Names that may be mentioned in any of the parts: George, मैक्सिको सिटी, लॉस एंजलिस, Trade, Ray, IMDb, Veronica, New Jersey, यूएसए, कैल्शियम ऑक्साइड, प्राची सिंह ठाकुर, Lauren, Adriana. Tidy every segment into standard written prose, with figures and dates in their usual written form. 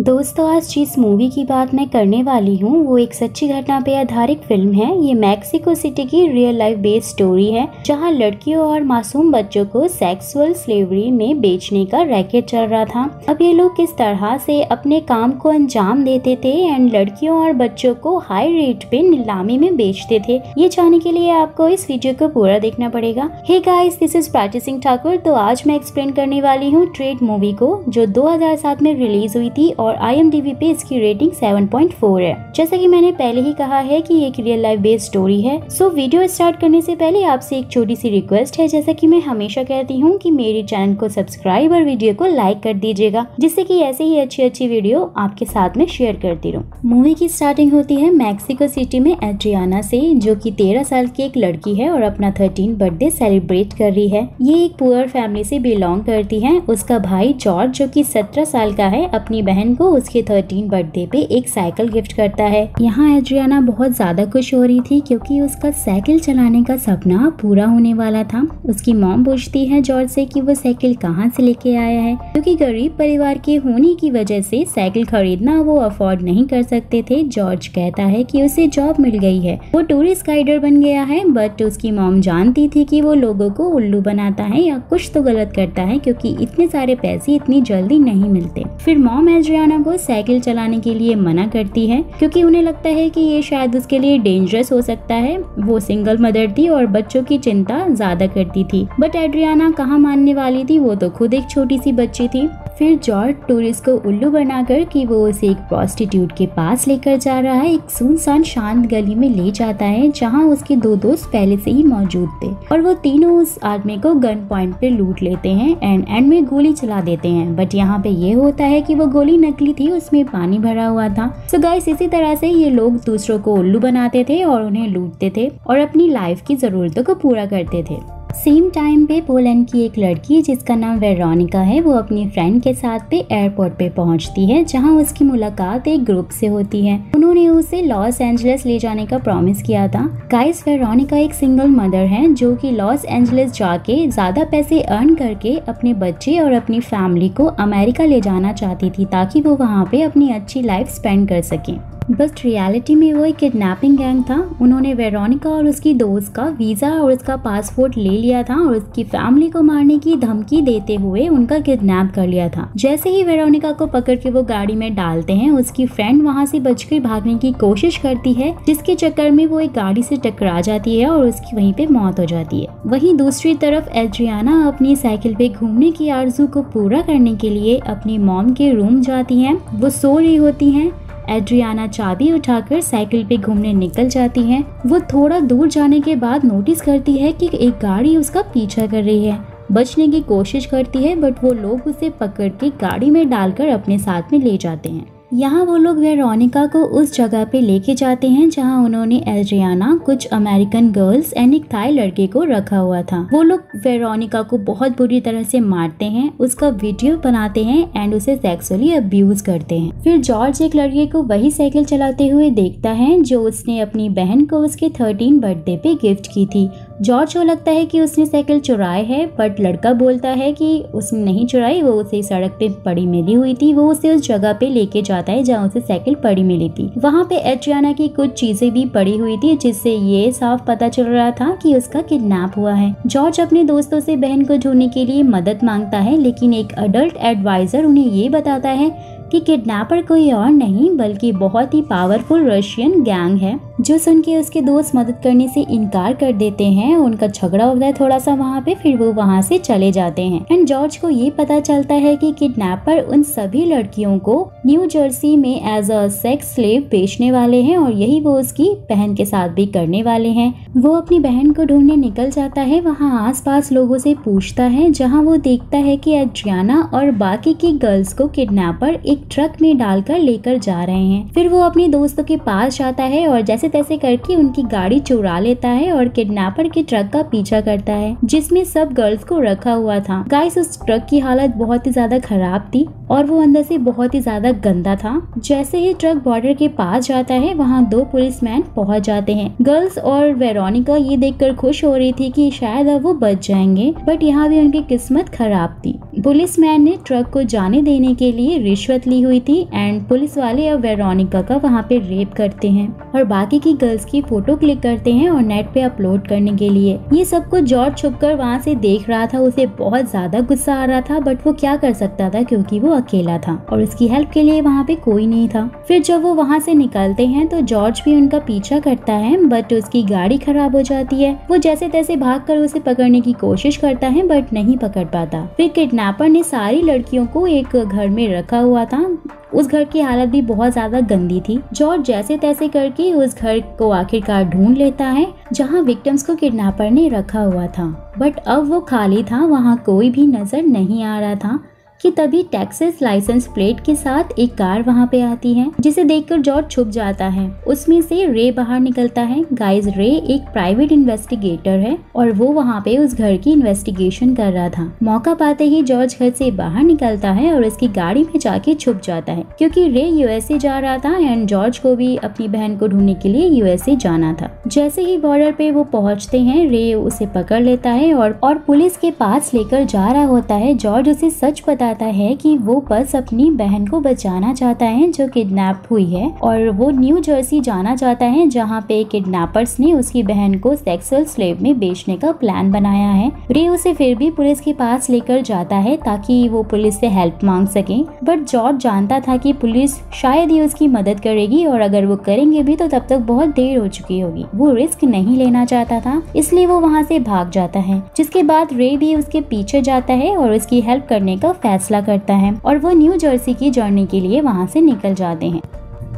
दोस्तों, आज जिस मूवी की बात मैं करने वाली हूँ वो एक सच्ची घटना पे आधारित फिल्म है। ये मैक्सिको सिटी की रियल लाइफ बेस्ड स्टोरी है, जहाँ लड़कियों और मासूम बच्चों को सेक्सुअल स्लेवरी में बेचने का रैकेट चल रहा था। अब ये लोग किस तरह से अपने काम को अंजाम देते थे एंड लड़कियों और बच्चों को हाई रेट पे नीलामी में बेचते थे, ये जानने के लिए आपको इस वीडियो को पूरा देखना पड़ेगा। Hey guys, this is प्राची सिंह ठाकुर। तो आज मैं एक्सप्लेन करने वाली हूँ ट्रेड मूवी को, जो 2007 में रिलीज हुई थी और IMDb पे इसकी रेटिंग 7.4 है। जैसा कि मैंने पहले ही कहा है कि ये एक रियल लाइफ बेस्ड स्टोरी है। सो वीडियो स्टार्ट करने से पहले आपसे एक छोटी सी रिक्वेस्ट है, जैसा कि मैं हमेशा कहती हूँ कि मेरे चैनल को सब्सक्राइब और वीडियो को लाइक कर दीजिएगा, जिससे कि ऐसे ही अच्छी वीडियो आपके साथ में शेयर करती रहूं। मूवी की स्टार्टिंग होती है मैक्सिको सिटी में एड्रियाना से, जो कि 13 साल की एक लड़की है और अपना 13 बर्थडे सेलिब्रेट कर रही है। ये एक पुअर फैमिली से बिलोंग करती है। उसका भाई जॉर्ज, जो कि 17 साल का है, अपनी बहन को उसके 13 बर्थडे पे एक साइकिल गिफ्ट करता है। यहाँ एड्रियाना बहुत ज्यादा खुश हो रही थी क्योंकि उसका साइकिल चलाने का सपना पूरा होने वाला था। उसकी मॉम पूछती है जॉर्ज से कि वो साइकिल कहाँ से लेके आया है, क्योंकि गरीब परिवार के होने की वजह से साइकिल खरीदना वो अफोर्ड नहीं कर सकते थे। जॉर्ज कहता है कि उसे जॉब मिल गई है, वो टूरिस्ट गाइडर बन गया है, बट उसकी मॉम जानती थी कि वो लोगों को उल्लू बनाता है या कुछ तो गलत करता है, क्योंकि इतने सारे पैसे इतनी जल्दी नहीं मिलते। फिर मॉम एड्रियाना को साइकिल चलाने के लिए मना करती है क्योंकि उन्हें लगता है कि ये शायद उसके लिए डेंजरस हो सकता है। वो सिंगल मदर थी और बच्चों की चिंता ज्यादा करती थी, बट एड्रियाना कहाँ मानने वाली थी, वो तो खुद एक छोटी सी बच्ची थी। फिर जॉर्ज टूरिस्ट को उल्लू बनाकर कि वो उसे एक प्रोस्टिट्यूट के पास लेकर जा रहा है, एक सुनसान शांत गली में ले जाता है जहाँ उसके 2 दोस्त पहले से ही मौजूद थे और वो तीनों उस आदमी को गन पॉइंट पे लूट लेते हैं एंड एंड में गोली चला देते हैं। बट यहाँ पे ये होता है कि वो गोली नकली थी, उसमें पानी भरा हुआ था। सो गाइस, इसी तरह से ये लोग दूसरों को उल्लू बनाते थे और उन्हें लूटते थे और अपनी लाइफ की जरूरतों को पूरा करते थे। सेम टाइम पे पोलैंड की एक लड़की जिसका नाम वेरोनिका है, वो अपनी फ्रेंड के साथ पे एयरपोर्ट पे पहुंचती है, जहां उसकी मुलाकात एक ग्रुप से होती है। उन्होंने उसे लॉस एंजलिस ले जाने का प्रॉमिस किया था। गाइस, वेरोनिका एक सिंगल मदर है जो कि लॉस एंजलिस जाके ज्यादा पैसे अर्न करके अपने बच्चे और अपनी फैमिली को अमेरिका ले जाना चाहती थी, ताकि वो वहाँ पे अपनी अच्छी लाइफ स्पेंड कर सके। बट रियलिटी में वो एक किडनैपिंग गैंग था। उन्होंने वेरोनिका और उसकी दोस्त का वीज़ा और उसका पासपोर्ट ले लिया था और उसकी फैमिली को मारने की धमकी देते हुए उनका किडनैप कर लिया था। जैसे ही वेरोनिका को पकड़ के वो गाड़ी में डालते हैं, उसकी फ्रेंड वहां से बचकर भागने की कोशिश करती है, जिसके चक्कर में वो एक गाड़ी से टकरा जाती है और उसकी वहीं पे मौत हो जाती है। वहीं दूसरी तरफ एड्रियाना अपनी साइकिल पे घूमने की आरजू को पूरा करने के लिए अपनी मॉम के रूम जाती है। वो सो रही होती है। एड्रियाना चाबी उठाकर साइकिल पे घूमने निकल जाती है। वो थोड़ा दूर जाने के बाद नोटिस करती है कि एक गाड़ी उसका पीछा कर रही है। बचने की कोशिश करती है, बट वो लोग उसे पकड़ के गाड़ी में डालकर अपने साथ में ले जाते हैं। यहाँ वो लोग वेरोनिका को उस जगह पे लेके जाते हैं जहाँ उन्होंने एड्रियाना, कुछ अमेरिकन गर्ल्स एंड एक थाई लड़के को रखा हुआ था। वो लोग वेरोनिका को बहुत बुरी तरह से मारते हैं, उसका वीडियो बनाते हैं एंड उसे सेक्सुअली अब्यूज करते हैं। फिर जॉर्ज एक लड़के को वही साइकिल चलाते हुए देखता है जो उसने अपनी बहन को उसके 13 बर्थडे पे गिफ्ट की थी। जॉर्ज को लगता है कि उसने साइकिल चुराई है, बट लड़का बोलता है कि उसने नहीं चुराई, वो उसे सड़क पे पड़ी मिली हुई थी। वो उसे उस जगह पे लेके जाता है जहाँ उसे साइकिल पड़ी मिली थी। वहाँ पे एड्रियाना की कुछ चीजें भी पड़ी हुई थी, जिससे ये साफ पता चल रहा था कि उसका किडनैप हुआ है। जॉर्ज अपने दोस्तों से बहन को ढूंढने के लिए मदद मांगता है, लेकिन एक अडल्ट एडवाइजर उन्हें ये बताता है कि किडनैपर कोई और नहीं बल्कि बहुत ही पावरफुल रशियन गैंग है, जो सुन के उसके दोस्त मदद करने से इनकार कर देते हैं। उनका झगड़ा होता है थोड़ा सा वहाँ पे, फिर वो वहाँ से चले जाते हैं एंड जॉर्ज को ये पता चलता है कि किडनैपर उन सभी लड़कियों को न्यू जर्सी में एज अ सेक्स स्लेव बेचने वाले हैं और यही वो उसकी बहन के साथ भी करने वाले हैं। वो अपनी बहन को ढूंढने निकल जाता है, वहाँ आस पास लोगों से पूछता है, जहाँ वो देखता है कि एड्रियाना और बाकी की गर्ल्स को किडनैपर एक ट्रक में डालकर लेकर जा रहे हैं। फिर वो अपने दोस्तों के पास जाता है और जैसे तैसे करके उनकी गाड़ी चुरा लेता है और किडनैपर के ट्रक का पीछा करता है जिसमें सब गर्ल्स को रखा हुआ था। गाइस उस ट्रक की हालत बहुत ही ज्यादा खराब थी और वो अंदर से बहुत ही ज्यादा गंदा था। जैसे ही ट्रक बॉर्डर के पास जाता है वहाँ दो पुलिसमैन पहुँच जाते हैं। गर्ल्स और वेरोनिका ये देखकर खुश हो रही थी कि शायद अब वो बच जाएंगे, बट यहाँ भी उनकी किस्मत खराब थी। पुलिसमैन ने ट्रक को जाने देने के लिए रिश्वत ली हुई थी एंड पुलिस वाले अब वेरोनिका का वहाँ पे रेप करते हैं और बाकी की गर्ल्स की फोटो क्लिक करते हैं और नेट पे अपलोड करने के लिए। ये सब कुछ जॉर्ज छुपकर वहाँ से देख रहा था। उसे बहुत ज्यादा गुस्सा आ रहा था बट वो क्या कर सकता था क्योंकि वो अकेला था और उसकी हेल्प के लिए वहाँ पे कोई नहीं था। फिर जब वो वहाँ से निकलते हैं तो जॉर्ज भी उनका पीछा करता है बट उसकी गाड़ी खराब हो जाती है। वो जैसे तैसे भागकर उसे पकड़ने की कोशिश करता है बट नहीं पकड़ पाता। फिर किडनैपर ने सारी लड़कियों को एक घर में रखा हुआ था। उस घर की हालत भी बहुत ज्यादा गंदी थी। जॉर्ज जैसे तैसे करके उस घर को आखिरकार ढूंढ लेता है जहां विक्टिम्स को किडनैपर ने रखा हुआ था, बट अब वो खाली था, वहां कोई भी नजर नहीं आ रहा था कि तभी टैक्सेस लाइसेंस प्लेट के साथ एक कार वहां पे आती है जिसे देखकर जॉर्ज छुप जाता है। उसमें से रे बाहर निकलता है। गाइस रे एक प्राइवेट इन्वेस्टिगेटर है और वो वहां पे उस घर की इन्वेस्टिगेशन कर रहा था। मौका पाते ही जॉर्ज घर से बाहर निकलता है और उसकी गाड़ी में जाके छुप जाता है क्योंकि रे यूएसए जा रहा था एंड जॉर्ज को भी अपनी बहन को ढूंढने के लिए यूएसए जाना था। जैसे ही बॉर्डर पे वो पहुँचते हैं रे उसे पकड़ लेता है और पुलिस के पास लेकर जा रहा होता है। जॉर्ज उसे सच पता है कि वो बस अपनी बहन को बचाना चाहता है जो किडनैप हुई है और वो न्यू जर्सी जाना चाहता है जहाँ पे किडनैपर्स ने उसकी बहन को सेक्सुअल स्लेव में बेचने का प्लान बनाया है। रे उसे फिर भी पुलिस के पास लेकर जाता है ताकि वो पुलिस से हेल्प मांग सके, बट जॉर्ज जानता था कि पुलिस शायद ही उसकी मदद करेगी और अगर वो करेंगे भी तो तब तक बहुत देर हो चुकी होगी। वो रिस्क नहीं लेना चाहता था इसलिए वो वहाँ से भाग जाता है, जिसके बाद रे भी उसके पीछे जाता है और उसकी हेल्प करने का फैसला करता है और वो न्यू जर्सी की जर्नी के लिए वहाँ से निकल जाते हैं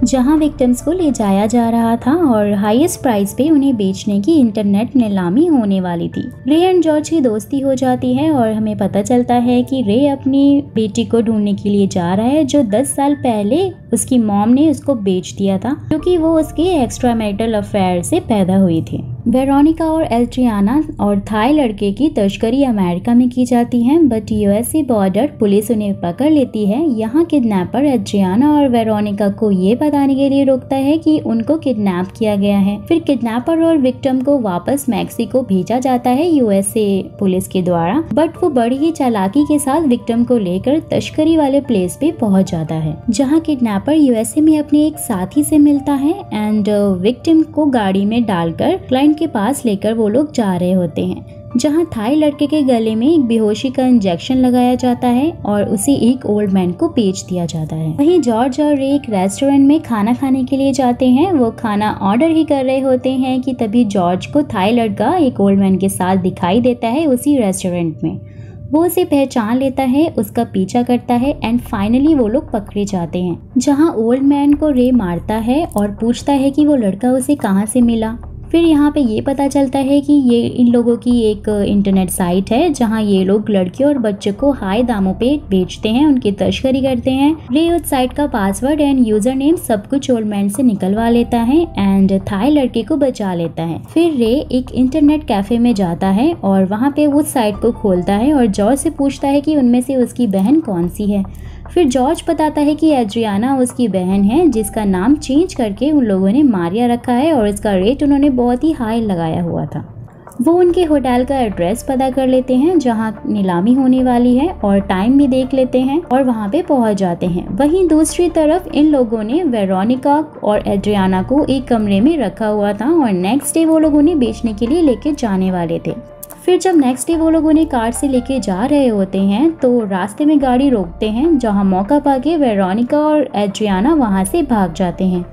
जहाँ विक्टिम्स को ले जाया जा रहा था और हाईएस्ट प्राइस पे उन्हें बेचने की इंटरनेट नीलामी होने वाली थी। रे एंड जॉर्ज की दोस्ती हो जाती है और हमें पता चलता है कि रे अपनी बेटी को ढूंढने के लिए जा रहा है जो 10 साल पहले उसकी मॉम ने उसको बेच दिया था क्योंकि वो उसके एक्स्ट्रा मैरिटल अफेयर से पैदा हुई थी। वेरोनिका और एड्रियाना और थाई लड़के की तस्करी अमेरिका में की जाती है बट यूएसए बॉर्डर पुलिस उन्हें पकड़ लेती है। यहाँ किडनैपर एड्रियाना और वेरोनिका को ये बताने के लिए रोकता है कि उनको किडनैप किया गया है। फिर किडनैपर और विक्टिम को वापस मैक्सिको भेजा जाता है यूएसए पुलिस के द्वारा, बट वो बड़ी ही चालाकी के साथ विक्टिम को लेकर तस्करी वाले प्लेस पे पहुँच जाता है जहाँ किडनैपर यूएसए में अपने एक साथी से मिलता है एंड विक्टिम को गाड़ी में डालकर क्लाइंट के पास लेकर वो लोग जा रहे होते हैं जहाँ थाई लड़के के गले में एक बेहोशी का इंजेक्शन लगाया जाता है और उसे एक ओल्ड मैन को बेच दिया जाता है। वहीं जॉर्ज और रे एक रेस्टोरेंट में खाना खाने के लिए जाते हैं। वो खाना ऑर्डर ही कर रहे होते हैं कि तभी जॉर्ज को थाई लड़का एक ओल्ड मैन के साथ दिखाई देता है उसी रेस्टोरेंट में। वो उसे पहचान लेता है, उसका पीछा करता है एंड फाइनली वो लोग पकड़े जाते हैं जहाँ ओल्ड मैन को रे मारता है और पूछता है कि वो लड़का उसे कहाँ से मिला। फिर यहाँ पे ये पता चलता है कि ये इन लोगों की एक इंटरनेट साइट है जहाँ ये लोग लड़कियों और बच्चों को हाई दामों पे बेचते हैं, उनकी तस्करी करते हैं। रे उस साइट का पासवर्ड एंड यूजर नेम सब कुछ ओल्ड मैन से निकलवा लेता है एंड थाई लड़के को बचा लेता है। फिर रे एक इंटरनेट कैफे में जाता है और वहाँ पे उस साइट को खोलता है और जॉर्ज से पूछता है कि उनमें से उसकी बहन कौन सी है। फिर जॉर्ज बताता है कि एड्रियाना उसकी बहन है जिसका नाम चेंज करके उन लोगों ने मारिया रखा है और इसका रेट उन्होंने बहुत ही हाई लगाया हुआ था। वो उनके होटल का एड्रेस पता कर लेते हैं जहाँ नीलामी होने वाली है और टाइम भी देख लेते हैं और वहाँ पे पहुँच जाते हैं। वहीं दूसरी तरफ इन लोगों ने वेरोनिका और एड्रियाना को एक कमरे में रखा हुआ था और नेक्स्ट डे वो लोग उन्हें बेचने के लिए लेके जाने वाले थे। फिर जब नेक्स्ट डे वो लोग उन्हें कार से लेके जा रहे होते हैं तो रास्ते में गाड़ी रोकते हैं जहाँ मौका पाके वेरोनिका और एड्रियाना वहाँ से भाग जाते हैं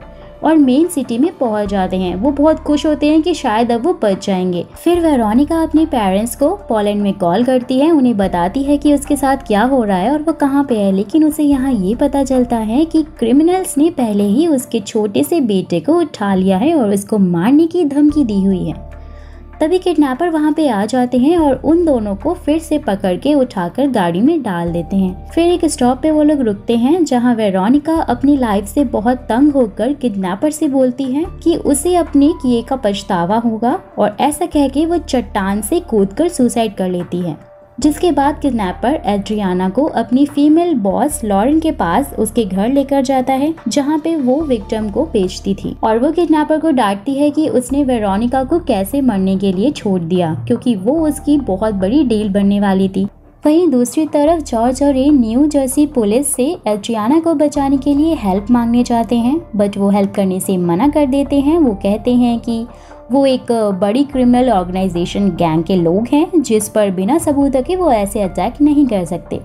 और मेन सिटी में पहुंच जाते हैं। वो बहुत खुश होते हैं कि शायद अब वो बच जाएंगे। फिर वेरोनिका अपने पेरेंट्स को पोलैंड में कॉल करती है, उन्हें बताती है कि उसके साथ क्या हो रहा है और वो कहाँ पे है, लेकिन उसे यहाँ ये पता चलता है कि क्रिमिनल्स ने पहले ही उसके छोटे से बेटे को उठा लिया है और उसको मारने की धमकी दी हुई है। तभी किडनैपर वहाँ पे आ जाते हैं और उन दोनों को फिर से पकड़ के उठाकर गाड़ी में डाल देते हैं। फिर एक स्टॉप पे वो लोग रुकते हैं जहाँ वेरोनिका अपनी लाइफ से बहुत तंग होकर किडनैपर से बोलती है कि उसे अपने किए का पछतावा होगा और ऐसा कह के वो चट्टान से कूदकर सुसाइड कर लेती है। जिसके बाद किडनैपर एड्रियाना को अपनी फीमेल बॉस लॉरेन के पास उसके घर लेकर जाता है जहाँ पे वो विक्टिम को बेचती थी और वो किडनैपर को डांटती है कि उसने वेरोनिका को कैसे मरने के लिए छोड़ दिया क्योंकि वो उसकी बहुत बड़ी डील बनने वाली थी। वहीं दूसरी तरफ जॉर्ज और रे न्यू जर्सी पुलिस से एड्रियाना को बचाने के लिए हेल्प मांगने जाते हैं बट वो हेल्प करने से मना कर देते हैं। वो कहते हैं कि वो एक बड़ी क्रिमिनल ऑर्गेनाइजेशन गैंग के लोग हैं जिस पर बिना सबूतों के वो ऐसे अटैक नहीं कर सकते।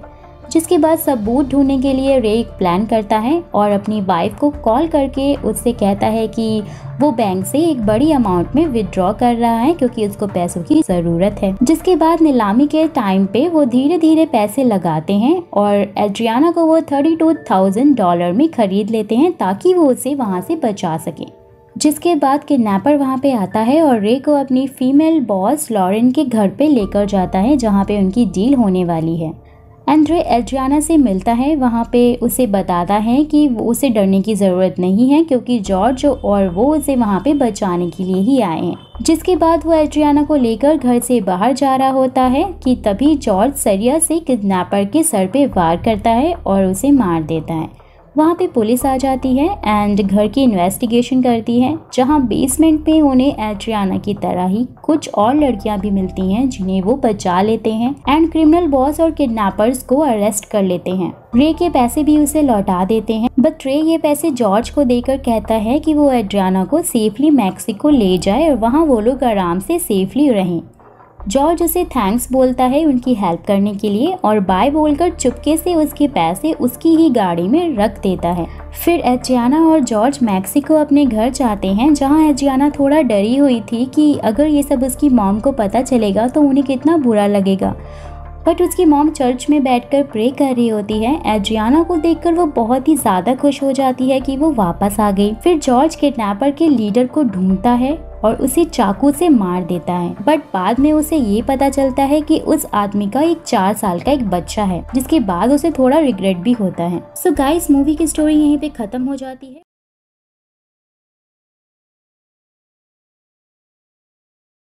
जिसके बाद सबूत ढूंढने के लिए रे एक प्लान करता है और अपनी वाइफ को कॉल करके उससे कहता है कि वो बैंक से एक बड़ी अमाउंट में विड्रॉ कर रहा है क्योंकि उसको पैसों की ज़रूरत है। जिसके बाद नीलामी के टाइम पे वो धीरे धीरे पैसे लगाते हैं और एड्रियाना को वो $32,000 में खरीद लेते हैं ताकि वो उसे वहाँ से बचा सकें। जिसके बाद किडनैपर वहाँ पे आता है और रे को अपनी फीमेल बॉस लॉरेन के घर पे लेकर जाता है जहाँ पे उनकी डील होने वाली है। एंड्रे एड्रियाना से मिलता है, वहाँ पे उसे बताता है कि उसे डरने की ज़रूरत नहीं है क्योंकि जॉर्ज और वो उसे वहाँ पे बचाने के लिए ही आए हैं। जिसके बाद वो एड्रियाना को लेकर घर से बाहर जा रहा होता है कि तभी जॉर्ज सरिया से किडनैपर के सर पे वार करता है और उसे मार देता है। वहाँ पे पुलिस आ जाती है एंड घर की इन्वेस्टिगेशन करती है जहाँ बेसमेंट में उन्हें एड्रियाना की तरह ही कुछ और लड़कियाँ भी मिलती हैं जिन्हें वो बचा लेते हैं एंड क्रिमिनल बॉस और किडनैपर्स को अरेस्ट कर लेते हैं। रे के पैसे भी उसे लौटा देते हैं बट रे ये पैसे जॉर्ज को देकर कहता है कि वो एड्रियाना को सेफली मैक्सिको ले जाए और वहाँ वो लोग आराम से सेफली रहें। जॉर्ज उसे थैंक्स बोलता है उनकी हेल्प करने के लिए और बाय बोलकर चुपके से उसके पैसे उसकी ही गाड़ी में रख देता है। फिर एड्रियाना और जॉर्ज मैक्सिको अपने घर जाते हैं जहां एड्रियाना थोड़ा डरी हुई थी कि अगर ये सब उसकी मॉम को पता चलेगा तो उन्हें कितना बुरा लगेगा बट उसकी मॉम चर्च में बैठकर प्रे कर रही होती है। एड्रियाना को देखकर वो बहुत ही ज़्यादा खुश हो जाती है कि वो वापस आ गई। फिर जॉर्ज किडनैपर के लीडर को ढूंढता है और उसे चाकू से मार देता है बट बाद में उसे ये पता चलता है कि उस आदमी का एक 4 साल का एक बच्चा है जिसके बाद उसे थोड़ा रिग्रेट भी होता है। सो गाइस मूवी की स्टोरी यहीं पे खत्म हो जाती है।